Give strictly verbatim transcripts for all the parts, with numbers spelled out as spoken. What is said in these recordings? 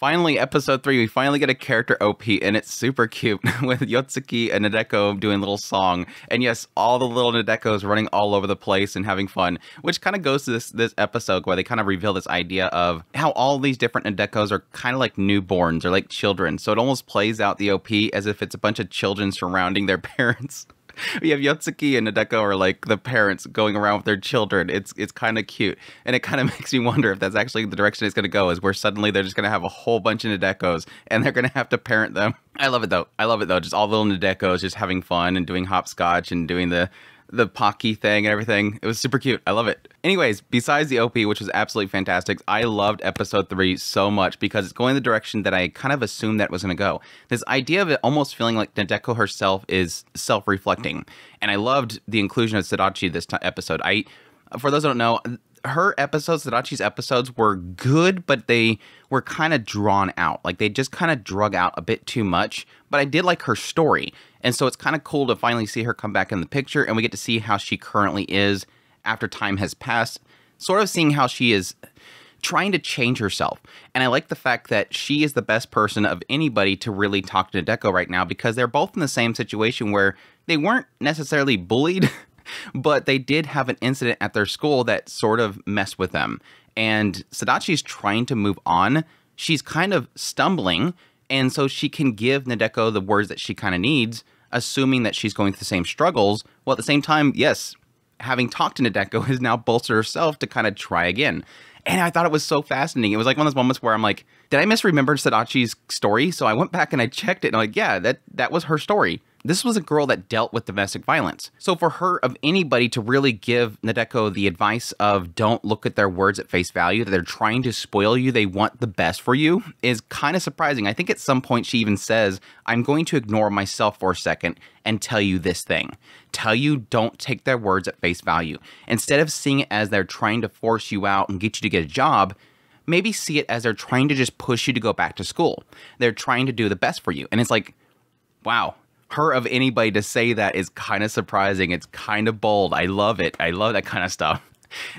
Finally, episode three, we finally get a character O P, and it's super cute, with Yotsugi and Nadeko doing a little song. And yes, all the little Nadekos running all over the place and having fun, which kind of goes to this this episode where they kind of reveal this idea of how all these different Nadekos are kind of like newborns or like children. So it almost plays out the O P as if it's a bunch of children surrounding their parents. We have Yotsugi and Nadeko are like the parents going around with their children. It's it's kind of cute. And it kind of makes me wonder if that's actually the direction it's going to go, is where suddenly they're just going to have a whole bunch of Nadekos and they're going to have to parent them. I love it, though. I love it, though. Just all the little Nadekos just having fun and doing hopscotch and doing the... the Pocky thing and everything. It was super cute. I love it. Anyways, besides the O P, which was absolutely fantastic, I loved episode three so much because it's going the direction that I kind of assumed that it was going to go. This idea of it almost feeling like Nadeko herself is self-reflecting. And I loved the inclusion of Sodachi this episode. I, for those who don't know, her episodes, Sodachi's episodes, were good, but they were kind of drawn out. Like, they just kind of drug out a bit too much. But I did like her story. And so it's kind of cool to finally see her come back in the picture, and we get to see how she currently is after time has passed. Sort of seeing how she is trying to change herself. And I like the fact that she is the best person of anybody to really talk to Nadeko right now, because they're both in the same situation where they weren't necessarily bullied, but they did have an incident at their school that sort of messed with them. And Sodachi's trying to move on. She's kind of stumbling, and so she can give Nadeko the words that she kind of needs, assuming that she's going through the same struggles. Well, at the same time, yes, having talked to Nadeko has now bolstered herself to kind of try again. And I thought it was so fascinating. It was like one of those moments where I'm like, did I misremember Sodachi's story? So I went back and I checked it, and I'm like, yeah, that, that was her story. This was a girl that dealt with domestic violence. So for her, of anybody, to really give Nadeko the advice of don't look at their words at face value, that they're trying to spoil you, they want the best for you, is kind of surprising. I think at some point she even says, I'm going to ignore myself for a second and tell you this thing. Tell you don't take their words at face value. Instead of seeing it as they're trying to force you out and get you to get a job, maybe see it as they're trying to just push you to go back to school. They're trying to do the best for you. And it's like, wow. Her of anybody to say that is kind of surprising. It's kind of bold. I love it. I love that kind of stuff.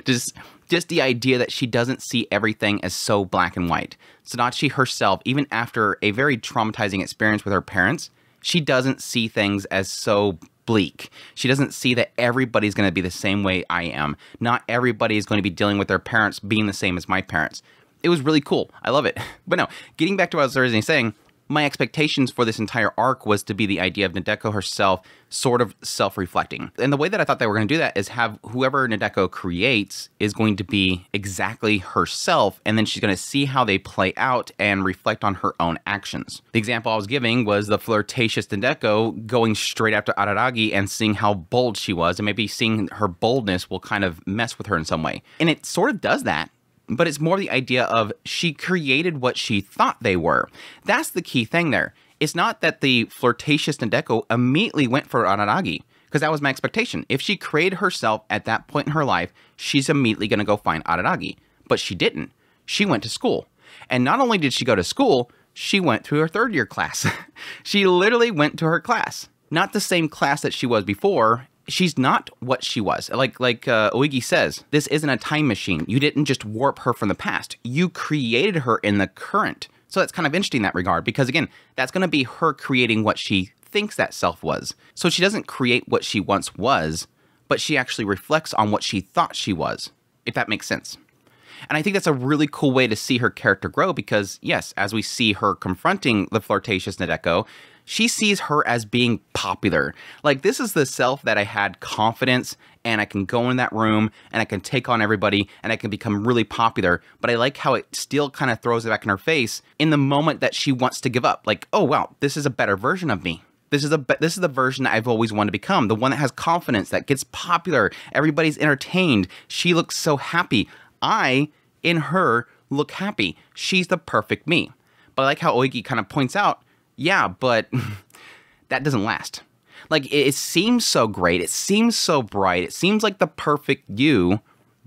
Just just the idea that she doesn't see everything as so black and white. Sodachi herself, even after a very traumatizing experience with her parents, she doesn't see things as so bleak. She doesn't see that everybody's going to be the same way I am. Not everybody is going to be dealing with their parents being the same as my parents. It was really cool. I love it. But no, getting back to what I was originally saying, my expectations for this entire arc was to be the idea of Nadeko herself sort of self-reflecting. And the way that I thought they were going to do that is have whoever Nadeko creates is going to be exactly herself, and then she's going to see how they play out and reflect on her own actions. The example I was giving was the flirtatious Nadeko going straight after Araragi and seeing how bold she was, and maybe seeing her boldness will kind of mess with her in some way. And it sort of does that. But it's more the idea of she created what she thought they were. That's the key thing there. It's not that the flirtatious Nadeko immediately went for Araragi, because that was my expectation. If she created herself at that point in her life, she's immediately going to go find Araragi. But she didn't. She went to school. And not only did she go to school, she went through her third year class. She literally went to her class. Not the same class that she was before. She's not what she was. Like like uh, Ougi says, this isn't a time machine. You didn't just warp her from the past. You created her in the current. So that's kind of interesting in that regard, because again, that's going to be her creating what she thinks that self was. So she doesn't create what she once was, but she actually reflects on what she thought she was, if that makes sense. And I think that's a really cool way to see her character grow, because yes, as we see her confronting the flirtatious Nadeko, she sees her as being popular. Like, this is the self that I had confidence, and I can go in that room, and I can take on everybody, and I can become really popular. But I like how it still kind of throws it back in her face in the moment that she wants to give up. Like, oh, wow, this is a better version of me. This is, a, this is the version that I've always wanted to become. The one that has confidence, that gets popular. Everybody's entertained. She looks so happy. I, in her, look happy. She's the perfect me. But I like how Ougi kind of points out, yeah, but that doesn't last. Like, it, it seems so great. It seems so bright. It seems like the perfect you,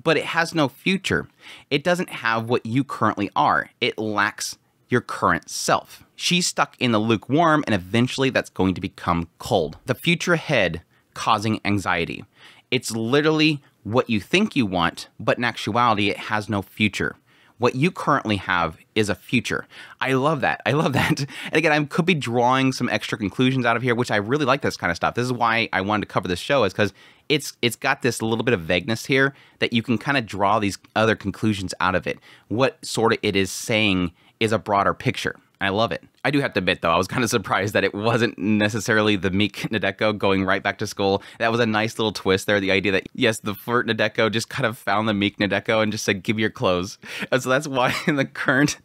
but it has no future. It doesn't have what you currently are. It lacks your current self. She's stuck in the lukewarm, and eventually that's going to become cold. The future ahead causing anxiety. It's literally what you think you want, but in actuality, it has no future. what you currently have is a future. I love that. I love that. And again, I could be drawing some extra conclusions out of here, which I really like this kind of stuff. This is why I wanted to cover this show, is because it's it's got this little bit of vagueness here that you can kind of draw these other conclusions out of it. What sort of it is saying is a broader picture. I love it. I do have to admit, though, I was kind of surprised that it wasn't necessarily the meek Nadeko going right back to school. That was a nice little twist there, the idea that, yes, the flirt Nadeko just kind of found the meek Nadeko and just said, give me your clothes. And so that's why the current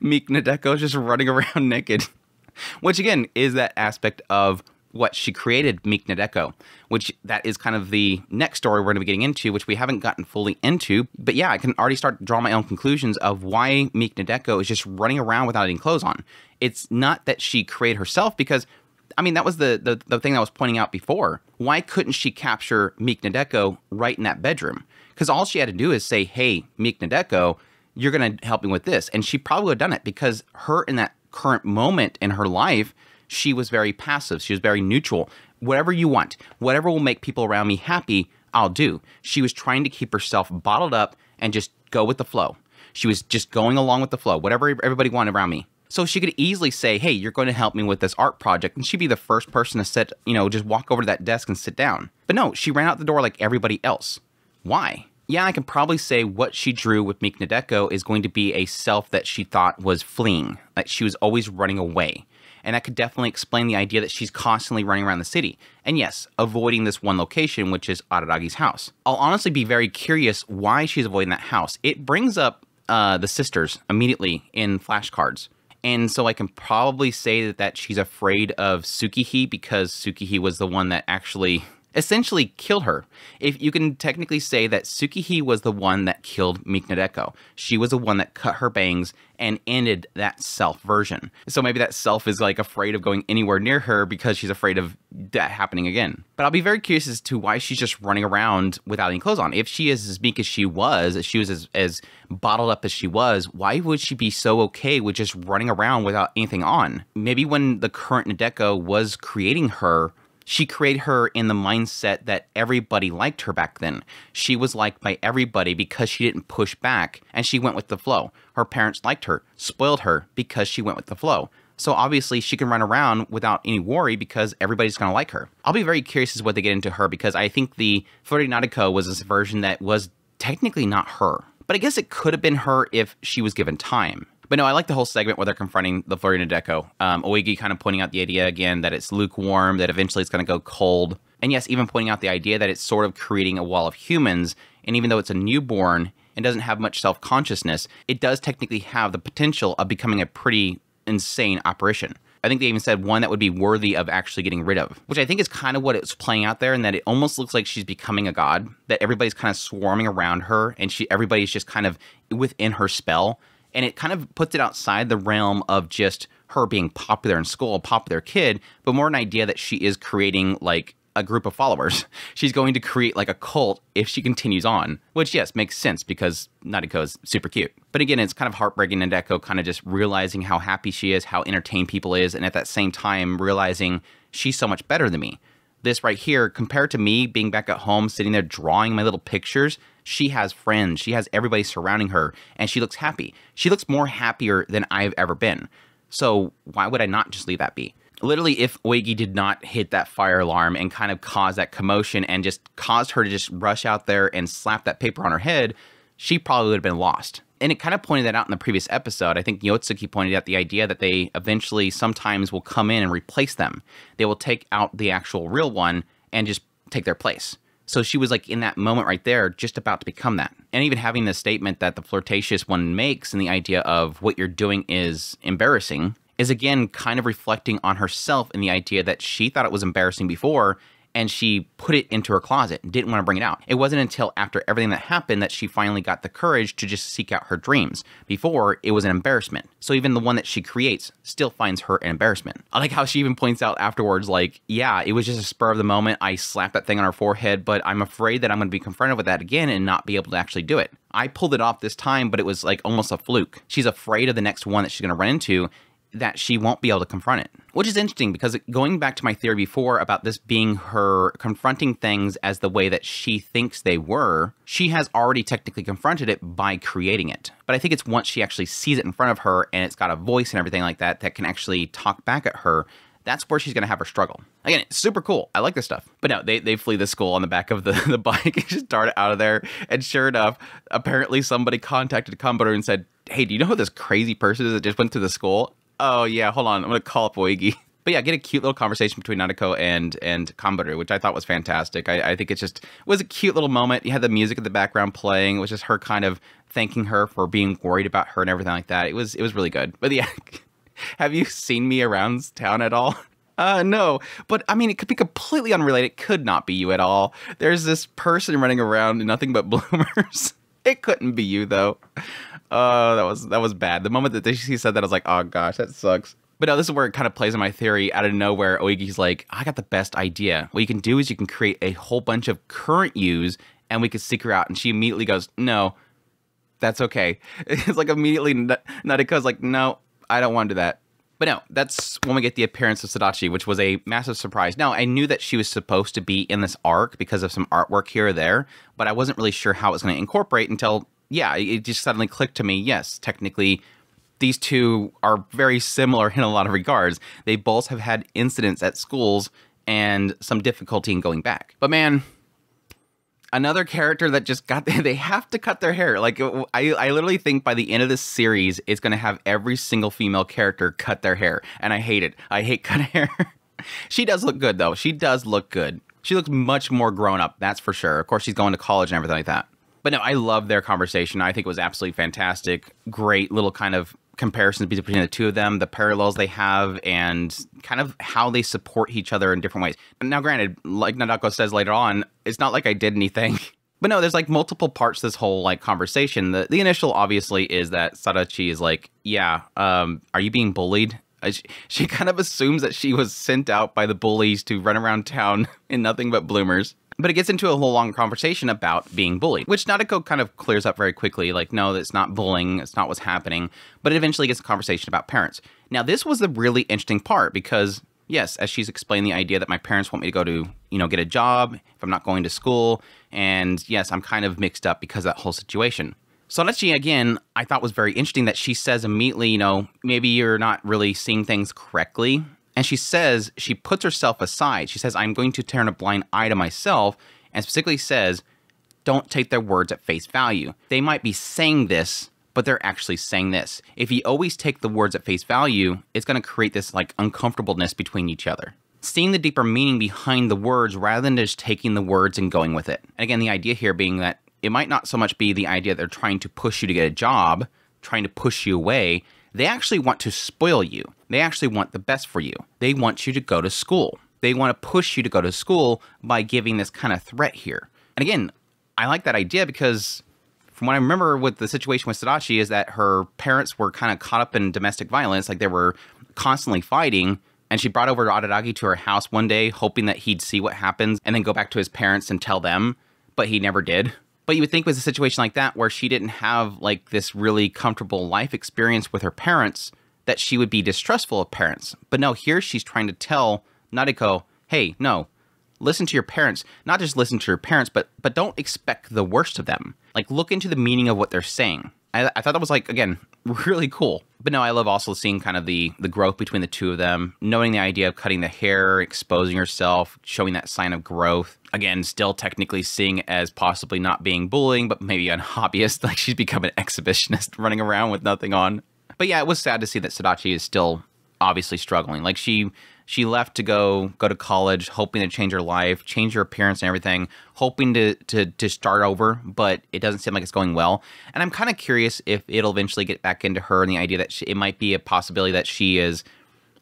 meek Nadeko is just running around naked, which, again, is that aspect of what she created, meek Nadeko, which that is kind of the next story we're going to be getting into, which we haven't gotten fully into. But yeah, I can already start to draw my own conclusions of why meek Nadeko is just running around without any clothes on. It's not that she created herself, because, I mean, that was the, the, the thing that I was pointing out before. Why couldn't she capture meek Nadeko right in that bedroom? Because all she had to do is say, hey, meek Nadeko, you're going to help me with this. And she probably would have done it, because her in that current moment in her life, she was very passive. She was very neutral. Whatever you want, whatever will make people around me happy, I'll do. She was trying to keep herself bottled up and just go with the flow. She was just going along with the flow, whatever everybody wanted around me. So she could easily say, hey, you're going to help me with this art project. And she'd be the first person to sit, you know, just walk over to that desk and sit down. But no, she ran out the door like everybody else. Why? Yeah, I can probably say what she drew with meek Nadeko is going to be a self that she thought was fleeing, like she was always running away. And that could definitely explain the idea that she's constantly running around the city. And yes, avoiding this one location, which is Araragi's house. I'll honestly be very curious why she's avoiding that house. It brings up uh, the sisters immediately in flashcards. And so I can probably say that, that she's afraid of Tsukihi, because Tsukihi was the one that actually essentially killed her. If you can technically say that Tsukihi was the one that killed meek Nadeko. She was the one that cut her bangs and ended that self version. So maybe that self is like afraid of going anywhere near her because she's afraid of that happening again. But I'll be very curious as to why she's just running around without any clothes on. If she is as meek as she was, if she was as, as bottled up as she was, why would she be so okay with just running around without anything on? Maybe when the current Nadeko was creating her, she created her in the mindset that everybody liked her back then. She was liked by everybody because she didn't push back and she went with the flow. Her parents liked her, spoiled her because she went with the flow. So obviously she can run around without any worry because everybody's going to like her. I'll be very curious as what they get into her, because I think the flirty Nadeko was this version that was technically not her. But I guess it could have been her if she was given time. But no, I like the whole segment where they're confronting the flirty Nadeko. Um, Ougi kind of pointing out the idea again that it's lukewarm, that eventually it's going to go cold. And yes, even pointing out the idea that it's sort of creating a wall of humans. And even though it's a newborn and doesn't have much self-consciousness, it does technically have the potential of becoming a pretty insane apparition. I think they even said one that would be worthy of actually getting rid of, which I think is kind of what it's playing out there, and that it almost looks like she's becoming a god, that everybody's kind of swarming around her and she everybody's just kind of within her spell. And it kind of puts it outside the realm of just her being popular in school, a popular kid, but more an idea that she is creating like a group of followers. She's going to create like a cult if she continues on, which, yes, makes sense because Nadeko is super cute. But again, it's kind of heartbreaking, and Nadeko kind of just realizing how happy she is, how entertained people is, and at that same time realizing she's so much better than me. This right here, compared to me being back at home, sitting there drawing my little pictures, she has friends, she has everybody surrounding her, and she looks happy. She looks more happier than I've ever been. So why would I not just leave that be? Literally, if Ougi did not hit that fire alarm and kind of cause that commotion and just caused her to just rush out there and slap that paper on her head, she probably would have been lost. And it kind of pointed that out in the previous episode. I think Yotsugi pointed out the idea that they eventually sometimes will come in and replace them. They will take out the actual real one and just take their place. So she was like in that moment right there, just about to become that. And even having the statement that the flirtatious one makes and the idea of what you're doing is embarrassing is again kind of reflecting on herself and the idea that she thought it was embarrassing before, and she put it into her closet and didn't want to bring it out. It wasn't until after everything that happened that she finally got the courage to just seek out her dreams. Before, it was an embarrassment. So even the one that she creates still finds her an embarrassment. I like how she even points out afterwards, like, yeah, it was just a spur of the moment. I slapped that thing on her forehead, but I'm afraid that I'm going to be confronted with that again and not be able to actually do it. I pulled it off this time, but it was like almost a fluke. She's afraid of the next one that she's going to run into. that she won't be able to confront it, which is interesting because going back to my theory before about this being her confronting things as the way that she thinks they were, she has already technically confronted it by creating it. But I think it's once she actually sees it in front of her and it's got a voice and everything like that that can actually talk back at her, that's where she's going to have her struggle. Again, it's super cool. I like this stuff. But no, they, they flee the school on the back of the, the bike and just dart it out of there. And sure enough, apparently somebody contacted Kanbaru and said, hey, do you know who this crazy person is that just went to the school? Oh, yeah, hold on. I'm going to call up Ougi. But yeah, get a cute little conversation between Nadeko and and Kanbaru, which I thought was fantastic. I, I think it's just, it was a cute little moment. You had the music in the background playing, which is her kind of thanking her for being worried about her and everything like that. It was, it was really good. But yeah, have you seen me around town at all? Uh, no. But I mean, it could be completely unrelated. It could not be you at all. There's this person running around in nothing but bloomers. It couldn't be you, though. Oh, that was that was bad. The moment that she said that, I was like, oh, gosh, that sucks. But no, this is where it kind of plays in my theory. Out of nowhere, Ougi's like, I got the best idea. What you can do is you can create a whole bunch of current yous, and we could seek her out. And she immediately goes, no, that's okay. It's like immediately Nadeko's like, no, I don't want to do that. But no, that's when we get the appearance of Sodachi, which was a massive surprise. Now, I knew that she was supposed to be in this arc because of some artwork here or there, but I wasn't really sure how it was going to incorporate until... yeah, it just suddenly clicked to me. Yes, technically, these two are very similar in a lot of regards. They both have had incidents at schools and some difficulty in going back. But man, another character that just got there, they have to cut their hair. Like, I, I literally think by the end of this series, it's going to have every single female character cut their hair. And I hate it. I hate cut hair. She does look good, though. She does look good. She looks much more grown up, that's for sure. Of course, she's going to college and everything like that. But no, I love their conversation. I think it was absolutely fantastic. Great little kind of comparisons between the two of them, the parallels they have, and kind of how they support each other in different ways. Now, granted, like Nadeko says later on, it's not like I did anything. But no, there's like multiple parts to this whole like conversation. The, the initial, obviously, is that Sodachi is like, yeah, um, are you being bullied? She, she kind of assumes that she was sent out by the bullies to run around town in nothing but bloomers. But it gets into a whole long conversation about being bullied, which Nadeko kind of clears up very quickly. Like, no, that's not bullying. It's not what's happening. But it eventually gets a conversation about parents. Now, this was the really interesting part because, yes, as she's explained the idea that my parents want me to go to, you know, get a job if I'm not going to school. And yes, I'm kind of mixed up because of that whole situation. Sodachi, again, I thought was very interesting that she says immediately, you know, maybe you're not really seeing things correctly. And she says, she puts herself aside. She says, I'm going to turn a blind eye to myself, and specifically says, don't take their words at face value. They might be saying this, but they're actually saying this. If you always take the words at face value, it's going to create this like uncomfortableness between each other. Seeing the deeper meaning behind the words rather than just taking the words and going with it. And again, the idea here being that it might not so much be the idea they're trying to push you to get a job, trying to push you away. They actually want to spoil you. They actually want the best for you. They want you to go to school. They want to push you to go to school by giving this kind of threat here. And again, I like that idea because from what I remember with the situation with Sodachi is that her parents were kind of caught up in domestic violence. Like they were constantly fighting. And she brought over Araragi to her house one day, hoping that he'd see what happens and then go back to his parents and tell them. But he never did. But you would think with a situation like that where she didn't have like this really comfortable life experience with her parents that she would be distrustful of parents. But no, here she's trying to tell Nadeko, hey, no, listen to your parents. Not just listen to your parents, but but don't expect the worst of them. Like look into the meaning of what they're saying. I, I thought that was like, again, really cool. But no, I love also seeing kind of the, the growth between the two of them, knowing the idea of cutting the hair, exposing herself, showing that sign of growth. Again, still technically seeing it as possibly not being bullying, but maybe an hobbyist. Like she's become an exhibitionist running around with nothing on. But yeah, it was sad to see that Sodachi is still obviously struggling. Like she she left to go go to college, hoping to change her life, change her appearance and everything, hoping to to, to start over, but it doesn't seem like it's going well. And I'm kind of curious if it'll eventually get back into her and the idea that she, it might be a possibility that she is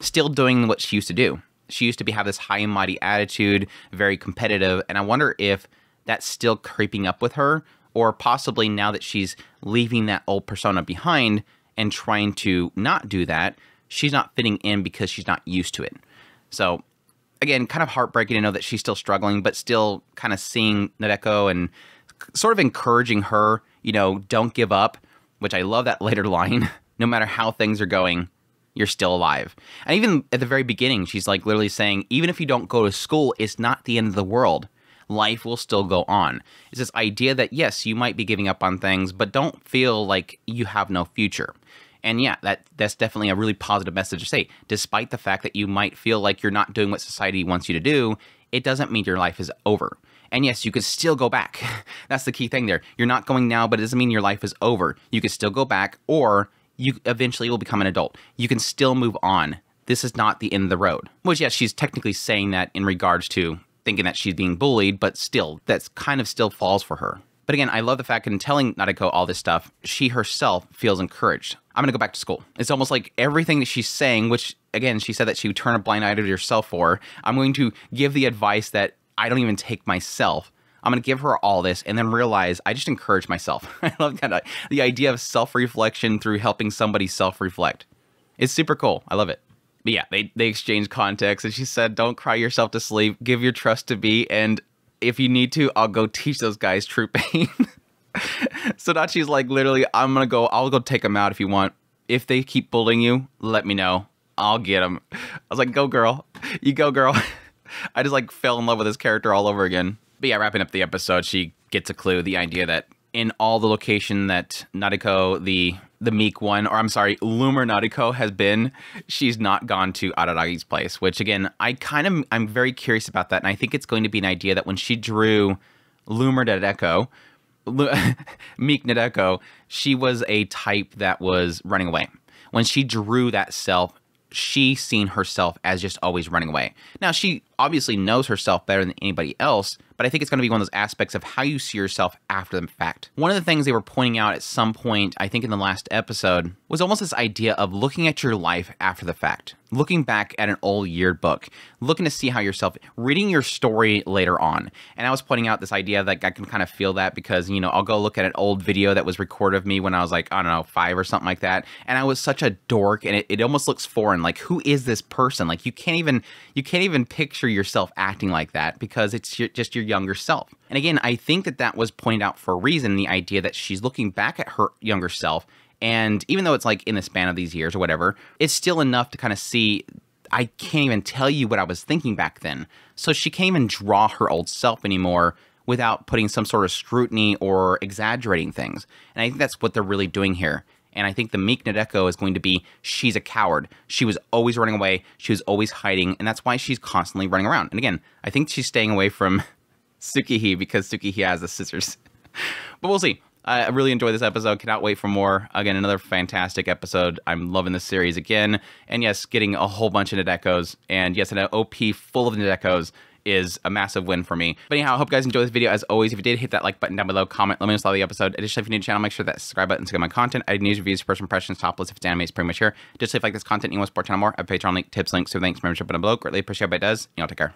still doing what she used to do. She used to be have this high and mighty attitude, very competitive, and I wonder if that's still creeping up with her, or possibly now that she's leaving that old persona behind and trying to not do that, she's not fitting in because she's not used to it. So, again, kind of heartbreaking to know that she's still struggling, but still kind of seeing Nadeko and sort of encouraging her, you know, don't give up, which I love that later line. No matter how things are going, you're still alive. And even at the very beginning, she's like literally saying, even if you don't go to school, it's not the end of the world. Life will still go on. It's this idea that, yes, you might be giving up on things, but don't feel like you have no future. And yeah, that that's definitely a really positive message to say. Despite the fact that you might feel like you're not doing what society wants you to do, it doesn't mean your life is over. And yes, you could still go back. That's the key thing there. You're not going now, but it doesn't mean your life is over. You could still go back, or you eventually will become an adult. You can still move on. This is not the end of the road. Which, yes, she's technically saying that in regards to thinking that she's being bullied, but still, that's kind of still falls for her. But again, I love the fact in telling Nadeko all this stuff, she herself feels encouraged. I'm gonna go back to school. It's almost like everything that she's saying, which again, she said that she would turn a blind eye to herself for, I'm going to give the advice that I don't even take myself. I'm gonna give her all this and then realize I just encourage myself. I love that, the idea of self-reflection through helping somebody self-reflect. It's super cool, I love it. But yeah, they, they exchanged contacts, and she said, don't cry yourself to sleep, give your trust to me, and if you need to, I'll go teach those guys true pain. Sodachi's like, literally, I'm gonna go, I'll go take them out if you want. If they keep bullying you, let me know. I'll get them. I was like, go girl. You go girl. I just like fell in love with this character all over again. But yeah, wrapping up the episode, she gets a clue, the idea that in all the location that Nadeko, the the meek one, or I'm sorry, Loomer Nadeko has been, she's not gone to Araragi's place, which again, I kind of, I'm very curious about that. And I think it's going to be an idea that when she drew Loomer Nadeko, meek Nadeko, she was a type that was running away. When she drew that self, she seen herself as just always running away. Now, she obviously knows herself better than anybody else, but I think it's going to be one of those aspects of how you see yourself after the fact. One of the things they were pointing out at some point, I think in the last episode, was almost this idea of looking at your life after the fact, looking back at an old yearbook, looking to see how yourself, reading your story later on. And I was pointing out this idea that I can kind of feel that because, you know, I'll go look at an old video that was recorded of me when I was like, I don't know, five or something like that. And I was such a dork, and it, it almost looks foreign. Like, who is this person? Like, you can't even, you can't even picture yourself acting like that because it's your, just your younger self. And again, I think that that was pointed out for a reason, the idea that she's looking back at her younger self. And even though it's like in the span of these years or whatever, it's still enough to kind of see, I can't even tell you what I was thinking back then. So she can't even draw her old self anymore without putting some sort of scrutiny or exaggerating things. And I think that's what they're really doing here. And I think the meek Nadeko is going to be, she's a coward. She was always running away. She was always hiding. And that's why she's constantly running around. And again, I think she's staying away from Tsukihi because Tsukihi has the scissors. But we'll see. I really enjoyed this episode. Cannot wait for more. Again, another fantastic episode. I'm loving this series again. And yes, getting a whole bunch of Nadekos. And yes, an O P full of Nadekos is a massive win for me. But anyhow, I hope you guys enjoyed this video. As always, if you did, hit that like button down below. Comment, let me know what you thought of the episode. Additionally, if you're new to the channel, make sure that subscribe button to get my content. I do news, reviews, first impressions, top lists. If it's anime, it's pretty much here. Just if you like this content and you want to support channel more, I have a Patreon link, tips, links, so thanks, membership button below. Greatly appreciate it if it does. Y'all take care.